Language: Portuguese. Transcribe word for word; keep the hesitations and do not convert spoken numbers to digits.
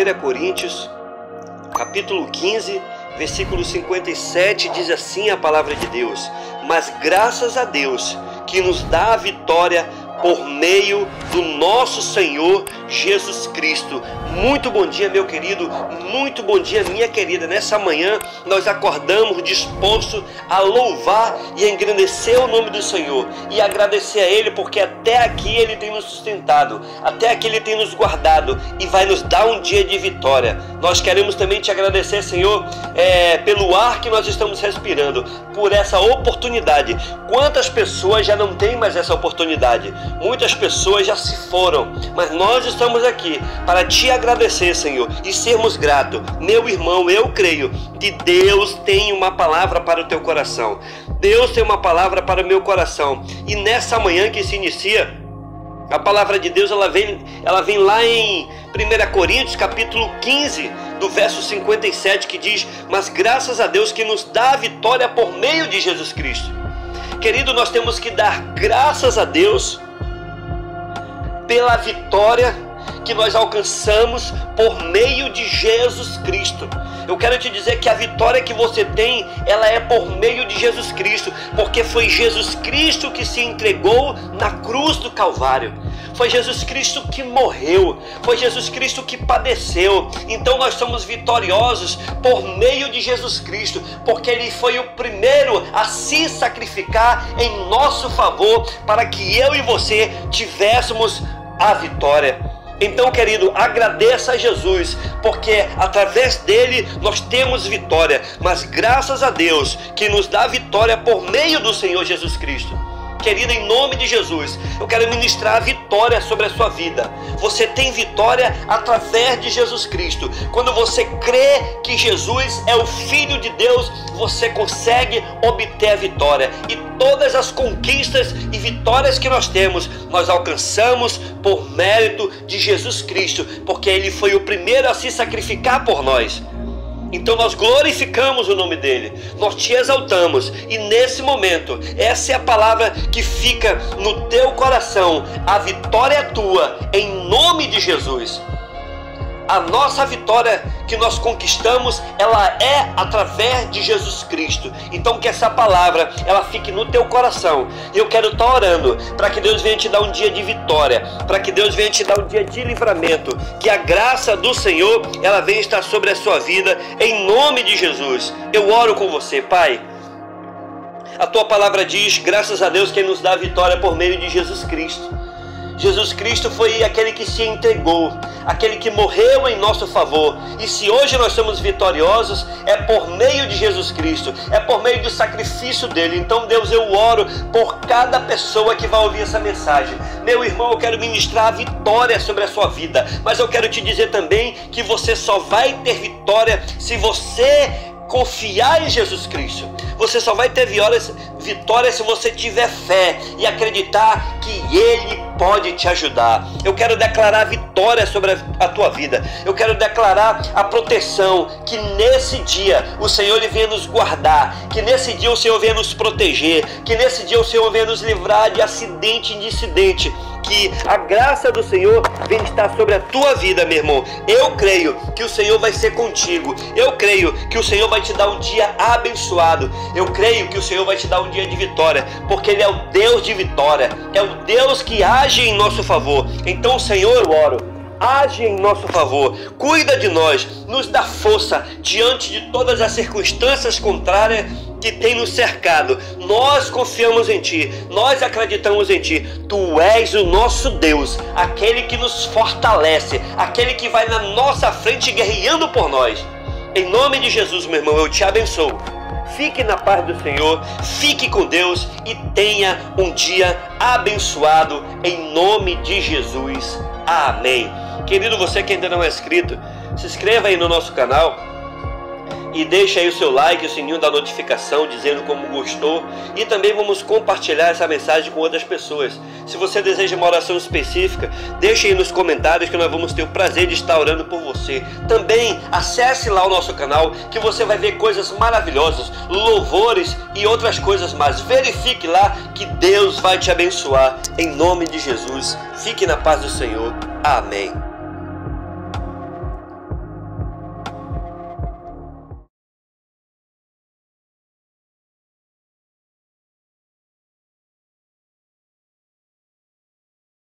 Primeira Coríntios, capítulo quinze, versículo cinquenta e sete, diz assim a palavra de Deus: mas graças a Deus que nos dá a vitória por meio do nosso Senhor Jesus Cristo. Muito bom dia, meu querido, muito bom dia, minha querida. Nessa manhã nós acordamos dispostos a louvar e a engrandecer o nome do Senhor e agradecer a Ele, porque até aqui Ele tem nos sustentado, até aqui Ele tem nos guardado e vai nos dar um dia de vitória. Nós queremos também te agradecer, Senhor, é, pelo ar que nós estamos respirando, por essa oportunidade. Quantas pessoas já não têm mais essa oportunidade? Muitas pessoas já se foram, mas nós estamos aqui para te agradecer, Senhor, e sermos gratos. Meu irmão, eu creio que Deus tem uma palavra para o teu coração. Deus tem uma palavra para o meu coração. E nessa manhã que se inicia, a palavra de Deus, ela vem, ela vem lá em Primeira Coríntios, capítulo quinze, do verso cinquenta e sete, que diz: mas graças a Deus que nos dá a vitória por meio de Jesus Cristo. Querido, nós temos que dar graças a Deus pela vitória que nós alcançamos por meio de Jesus Cristo. Eu quero te dizer que a vitória que você tem, ela é por meio de Jesus Cristo, porque foi Jesus Cristo que se entregou na cruz do Calvário. Foi Jesus Cristo que morreu, foi Jesus Cristo que padeceu. Então nós somos vitoriosos por meio de Jesus Cristo, porque Ele foi o primeiro a se sacrificar em nosso favor, para que eu e você tivéssemos a vitória. Então, querido, agradeça a Jesus, porque através dele nós temos vitória. Mas graças a Deus que nos dá vitória por meio do Senhor Jesus Cristo. Querido, em nome de Jesus, eu quero ministrar a vitória sobre a sua vida. Você tem vitória através de Jesus Cristo. Quando você crê que Jesus é o Filho de Deus, você consegue obter a vitória. E todas as conquistas e vitórias que nós temos, nós alcançamos por mérito de Jesus Cristo, porque Ele foi o primeiro a se sacrificar por nós. Então nós glorificamos o nome dele, nós te exaltamos, e nesse momento, essa é a palavra que fica no teu coração: a vitória é tua, em nome de Jesus. A nossa vitória que nós conquistamos, ela é através de Jesus Cristo. Então que essa palavra, ela fique no teu coração. Eu quero estar orando para que Deus venha te dar um dia de vitória, para que Deus venha te dar um dia de livramento, que a graça do Senhor, ela venha estar sobre a sua vida, em nome de Jesus. Eu oro com você, Pai. A tua palavra diz: graças a Deus que nos dá a vitória por meio de Jesus Cristo. Jesus Cristo foi aquele que se entregou, aquele que morreu em nosso favor. E se hoje nós somos vitoriosos, é por meio de Jesus Cristo, é por meio do sacrifício dele. Então, Deus, eu oro por cada pessoa que vai ouvir essa mensagem. Meu irmão, eu quero ministrar a vitória sobre a sua vida, mas eu quero te dizer também que você só vai ter vitória se você confiar em Jesus Cristo. Você só vai ter vitória se você tiver fé e acreditar que Ele pode te ajudar. Eu quero declarar vitória sobre a tua vida. Eu quero declarar a proteção, que nesse dia o Senhor venha nos guardar, que nesse dia o Senhor venha nos proteger, que nesse dia o Senhor venha nos livrar de acidente e de incidente. Que a graça do Senhor venha estar sobre a tua vida, meu irmão. Eu creio que o Senhor vai ser contigo. Eu creio que o Senhor vai te dar um dia abençoado. Eu creio que o Senhor vai te dar um dia de vitória, porque Ele é o Deus de vitória. É o Deus que age em nosso favor. Então, Senhor, eu oro: age em nosso favor, cuida de nós, nos dá força diante de todas as circunstâncias contrárias que tem nos cercado. Nós confiamos em Ti, nós acreditamos em Ti. Tu és o nosso Deus, aquele que nos fortalece, aquele que vai na nossa frente guerreando por nós. Em nome de Jesus, meu irmão, eu te abençoo. Fique na paz do Senhor, fique com Deus e tenha um dia abençoado, em nome de Jesus. Amém. Querido, você que ainda não é inscrito, se inscreva aí no nosso canal e deixe aí o seu like, o sininho da notificação dizendo como gostou, e também vamos compartilhar essa mensagem com outras pessoas. Se você deseja uma oração específica, deixe aí nos comentários que nós vamos ter o prazer de estar orando por você. Também acesse lá o nosso canal, que você vai ver coisas maravilhosas, louvores e outras coisas mais. Verifique lá, que Deus vai te abençoar, em nome de Jesus. Fique na paz do Senhor. Amém.